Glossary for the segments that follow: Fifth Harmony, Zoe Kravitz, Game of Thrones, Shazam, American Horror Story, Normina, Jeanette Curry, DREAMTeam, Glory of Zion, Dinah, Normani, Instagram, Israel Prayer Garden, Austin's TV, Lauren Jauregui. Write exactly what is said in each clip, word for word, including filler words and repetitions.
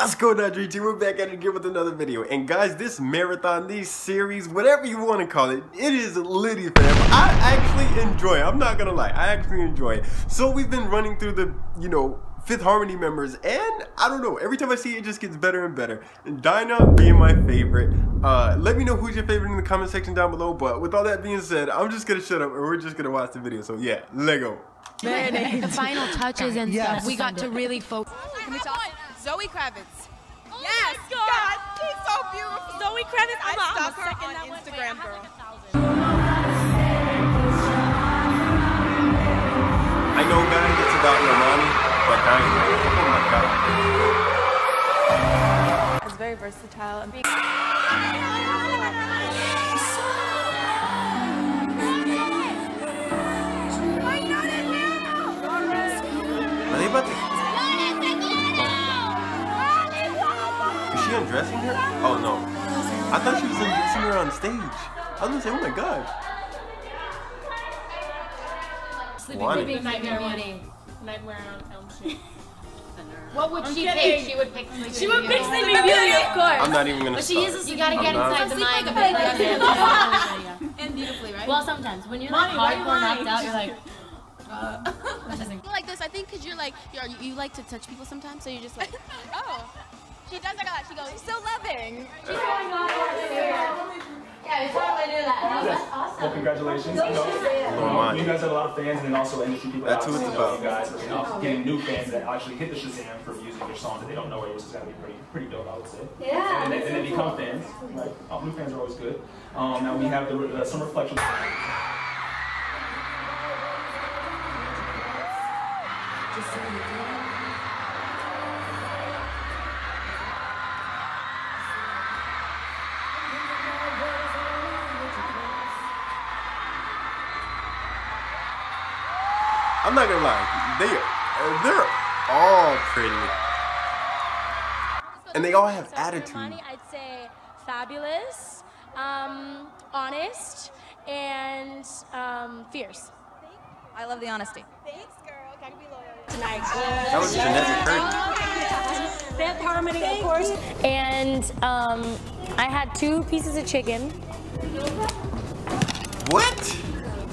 What's going on, Dream Team? We're back at it again with another video. And guys, this marathon, these series, whatever you want to call it, it is litty forever. I actually enjoy it. I'm not going to lie. I actually enjoy it. So we've been running through the, you know, Fifth Harmony members, and I don't know, every time I see it, it just gets better and better. And Dinah being my favorite. Uh, let me know who's your favorite in the comment section down below. But with all that being said, I'm just going to shut up and we're just going to watch the video. So yeah, Lego. Man, the final touches and yes. stuff. We got to really focus. Can we talk? Zoe Kravitz. Oh yes, my God. God, she's so beautiful. Zoe Kravitz, I I'm stalk her on Instagram, wait, girl. I know, guys, it's about Normani, but Dinah. Oh my God. It's very versatile. And are they about to? Dressing her? Oh no. I thought she was in, somewhere on stage. I was gonna say, oh my God. Sleeping nightmare wanting. Nightmare on Elm Street. What would I'm she kidding. pick? She would pick Sleeping She would pick Sleeping Beauty, of course. I'm not even gonna But start. she is a You gotta I'm get not. inside the mind of the person. And beautifully, right? Well, sometimes. When you're like hardcore knocked out, you're like... Uh, like this, I think, because you're like... You're, you like to touch people sometimes, so you're just like... Oh. She does like that. She goes, she's so loving. She's going on that too. Yeah, we totally do that. That's awesome. Well, congratulations. No, no, you guys have a lot of fans, and then also industry people that obviously know you guys, and also getting new fans that actually hit the Shazam for music or songs that they don't know it, which is going to be pretty, pretty dope, I would say. Yeah. And then, and they become fans. Like, oh, new fans are always good. Um, now we have the uh, some reflection. Just so you do. I'm not gonna lie, they, uh, they're all pretty. And they all have so attitude. Normani, I'd say fabulous, um, honest, and um, fierce. I love the honesty. Thanks, girl. Gotta be loyal. Tonight. That was Jeanette Curry. Fifth Harmony, of course. And um, I had two pieces of chicken. What?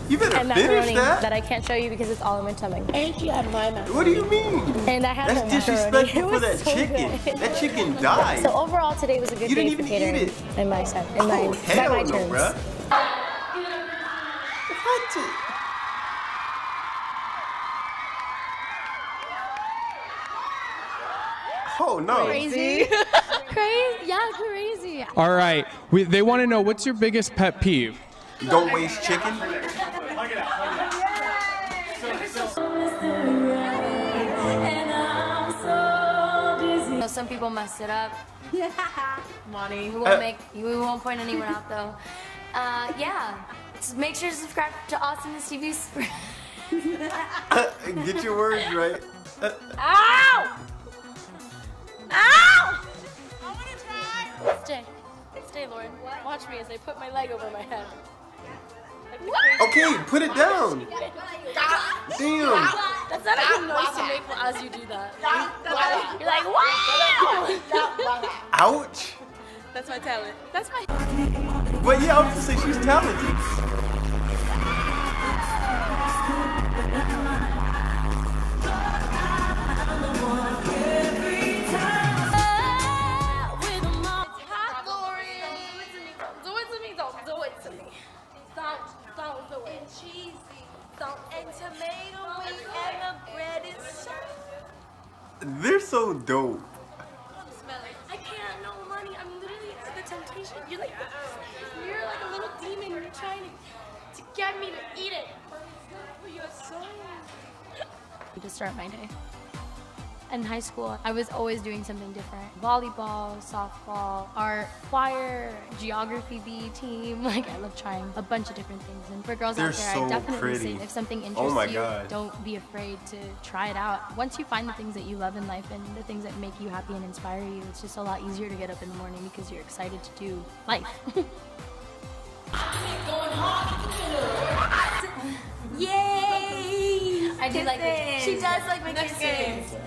You better and finish that. That I can't show you because it's all in my stomach. And she had my macaroni. What do you mean? And I had That's disrespectful for that so chicken. Good. That chicken died. So overall, today was a good you day for catering. You didn't even eat it. In my side. In oh, my, hell by my no, terms. Bruh. What? Oh no. Crazy. Crazy? Yeah, crazy. All right. We, they want to know, what's your biggest pet peeve? Don't waste chicken. Hug it out, hug it out. So, so. You know, some people mess it up. Yeah. Monty. We won't uh, make. We won't point anyone out though. Uh, yeah. Just make sure to subscribe to Austin's T V. uh, get your words right. Uh, Ow! Ow! I want to try. Stay. Stay, Lauren. Watch me as I put my leg over my head. Okay, put it down. Damn. That's not a good noise to make as you do that. You're like, wow! Ouch. That's my talent. That's my. But yeah, I was gonna say she's talented. They're so dope. I can't, no money. I'm literally into the temptation. You're like, you're like a little demon. You're trying to, to get me to eat it. But you're so. You just start my day. In high school, I was always doing something different. Volleyball, softball, art, choir, geography B team. Like, I love trying a bunch of different things. And for girls They're out there, so I definitely pretty. say if something interests oh my you, God. don't be afraid to try it out. Once you find the things that you love in life and the things that make you happy and inspire you, it's just a lot easier to get up in the morning because you're excited to do life. Yay! I do like it. She does like my next kids. Game.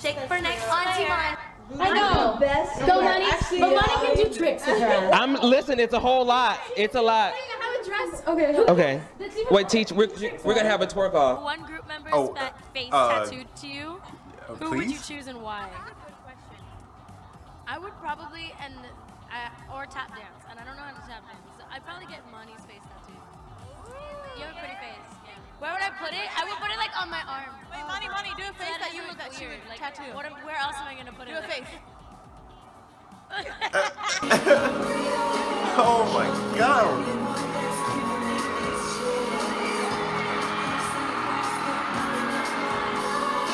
Shake for next on T one. I know. The best. So money, actually, but money can do tricks with her. I'm listen. It's a whole lot. It's a lot. How a dress. Okay. Okay. Wait, teach. We're we're gonna have a twerk off. One group member's oh, uh, face uh, tattooed to you. Uh, Who please? would you choose and why? I would probably and uh, or tap dance, and I don't know how to tap dance. So I'd probably get Monty's face tattooed. You have a pretty face. Where would I put it? I would put it like on my arm. Wait, Monty, Monty, do a face so that, that you look that you would like, tattoo. What, where else am I gonna put do it? Do a face. Oh my God.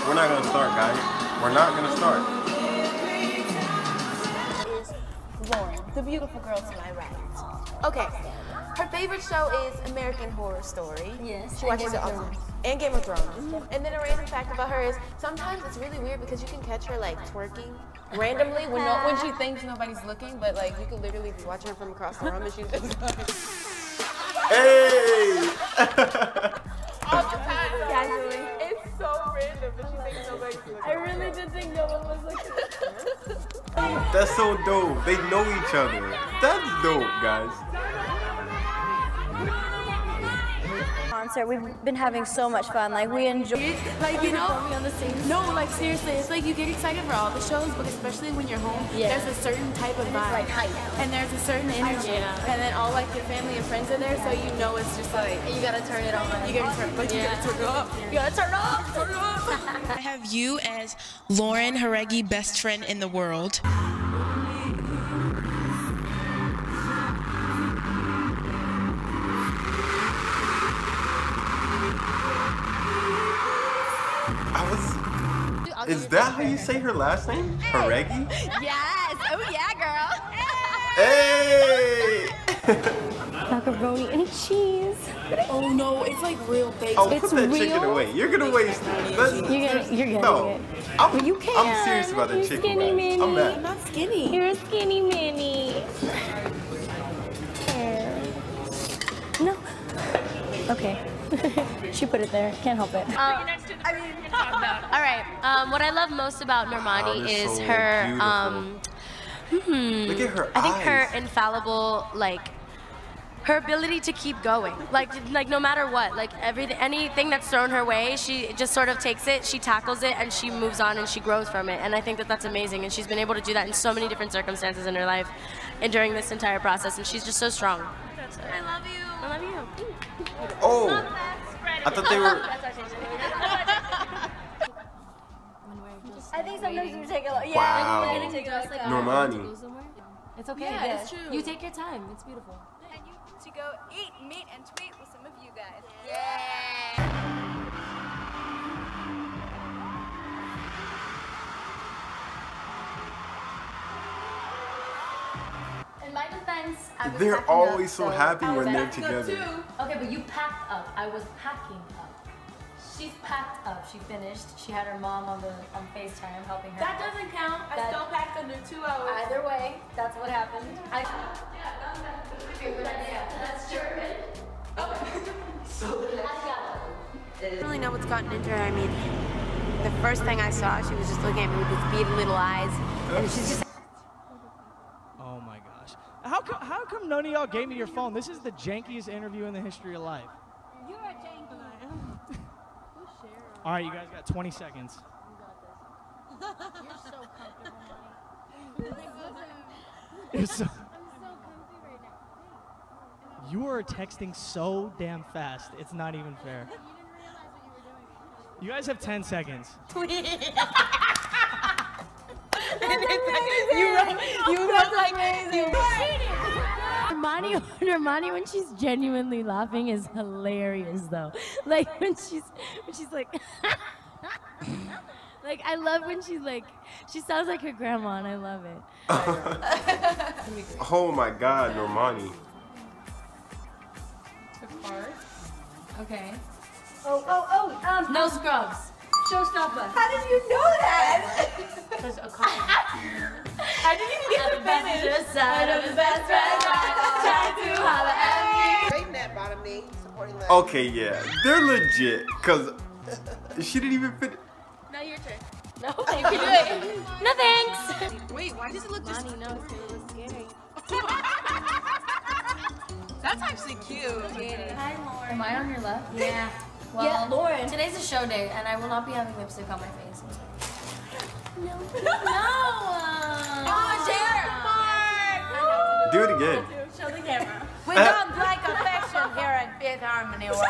We're not gonna start, guys. We're not gonna start. Is Lauren, the beautiful girl to my right. Okay. Her favorite show is American Horror Story. Yes. She watches it all the time. And Game of Thrones. Mm-hmm. And then a random fact about her is sometimes it's really weird because you can catch her like twerking randomly when no, when she thinks nobody's looking, but like you can literally be watching her from across the room and she's just like, hey! All the time. Casually. It's so random, but she thinks nobody's looking. I really did think no one was looking. That's so dope. They know each other. That's dope, guys. Concert. We've been having so much fun. Like we enjoy, like you know, on the same no, like seriously, it's like you get excited for all the shows, but especially when you're home, yeah. There's a certain type of vibe, like hype, and there's a certain energy, yeah. And then all like your family and friends are there, so you know it's just like you gotta turn it on. You gotta turn, but you yeah. gotta turn it up. You gotta turn it up. Turn it up. I have you as Lauren Jauregui, best friend in the world. Is that how you say her last name? Hey. Jauregui? Yes. Oh yeah, girl. Hey. Macaroni and cheese. Oh no, it's like real bacon. Oh, it's put that real chicken away. You're gonna waste it. That's, you're gonna, you're gonna no. It. I'm, well, you can. I'm serious about that chicken. Skinny mini. I'm mad. I'm not skinny. You're a skinny mini. No. Okay. She put it there. Can't help it. Um, I mean, all right. Um, what I love most about Normani wow, is so her. Um, hmm, Look at her I think eyes. her infallible, like, her ability to keep going. Like, like no matter what, like everything, anything that's thrown her way, she just sort of takes it, she tackles it, and she moves on and she grows from it. And I think that that's amazing. And she's been able to do that in so many different circumstances in her life, and during this entire process. And she's just so strong. So, I love you. I love you. Oh, I thought they were. I think sometimes you take a lot. Yeah, wow. Like, take just like Normani. It's okay. Yeah, yeah, it's true. You take your time. It's beautiful. And you to go eat, meet, and tweet with some of you guys. Yeah. In my defense, I was they're always up, so happy when they're together. Too. Okay, but you packed up. I was packing up. She's packed up. She finished. She had her mom on the on FaceTime helping her. That doesn't count. I that, still packed under two hours. Either way, that's what happened. I, yeah, that's German. So I don't really know what's gotten into her. I mean, the first thing I saw, she was just looking at me with these beady little eyes, and she's just. Oh my gosh! How come? How come none of y'all gave me your phone? This is the jankiest interview in the history of life. You are janky. All right, you guys got twenty seconds. You got this. You're so comfortable, Mike. You're so, I'm so comfy right now. You are texting so damn fast. It's not even fair. You didn't realize what you were doing. You guys have ten seconds. You wrote, you wrote like you Normani, Normani, when she's genuinely laughing is hilarious though. Like when she's, when she's like, like I love when she's like, she sounds like her grandma, and I love it. Oh my God, Normani. Okay. Oh, oh, oh. Um, no scrubs. Showstopper. How did you know that? Because a car. I didn't even get the finish. Side of his best friend, trying to holler at me. That bottom me, supporting that. Okay, yeah, they're legit. Cause she didn't even finish. Now your turn. No, thank you. No thanks. Wait, why does it look just... Lonnie knows it was scary. That's actually cute. Hi, Lauren. Am I on your left? Yeah. Well, yeah, Lauren. Today's a show day, and I will not be having lipstick on my face. I'm sorry. No. No. Uh, oh, Jared. Do it again. Show the camera. We don't like affection here at Fifth Harmony World.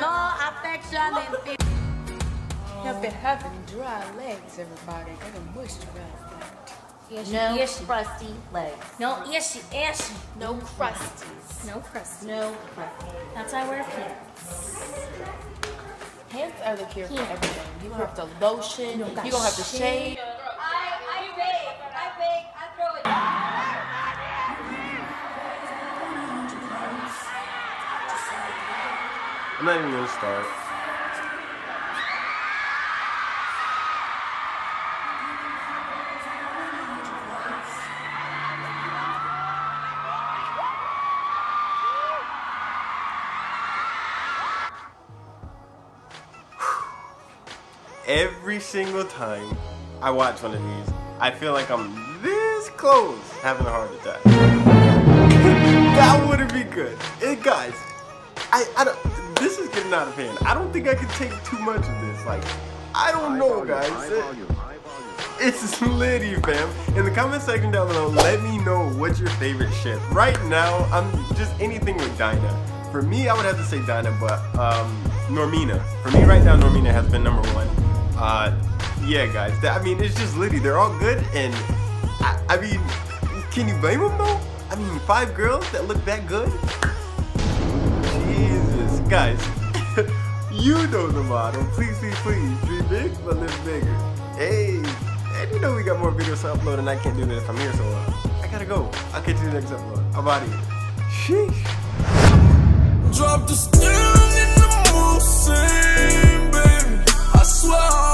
No affection in Fifth. I've been having dry legs, everybody. Got a moisturize. No yes, crusty legs. No yes, yes. No crusties. No crusties. No crusties. That's why I wear pants. Pants are the cure for everything. You're gonna have to lotion. You're gonna have to shave. I, I bake. I bake. I throw it. I'm not even gonna start. Every single time I watch one of these, I feel like I'm this close having a heart attack. That wouldn't be good. It, guys, I, I don't, this is getting out of hand. I don't think I can take too much of this. Like, I don't high know, volume, guys. High it, volume, high volume. It's litty, fam. In the comment section down below, let me know what's your favorite ship. Right now, I'm just anything with Dinah. For me, I would have to say Dinah, but um, Normina. For me right now, Normina has been number one. Uh, yeah, guys, that, I mean, it's just litty. They're all good, and I, I mean, can you blame them though? I mean, five girls that look that good? Jesus, guys, you know the motto. Please, please, please, dream big, but live bigger. Hey, and you know we got more videos to upload, and I can't do that if I'm here so long. I gotta go. I'll catch you in the next upload. I'm out of here. Sheesh. Drop the stem in the moose, baby. I swear.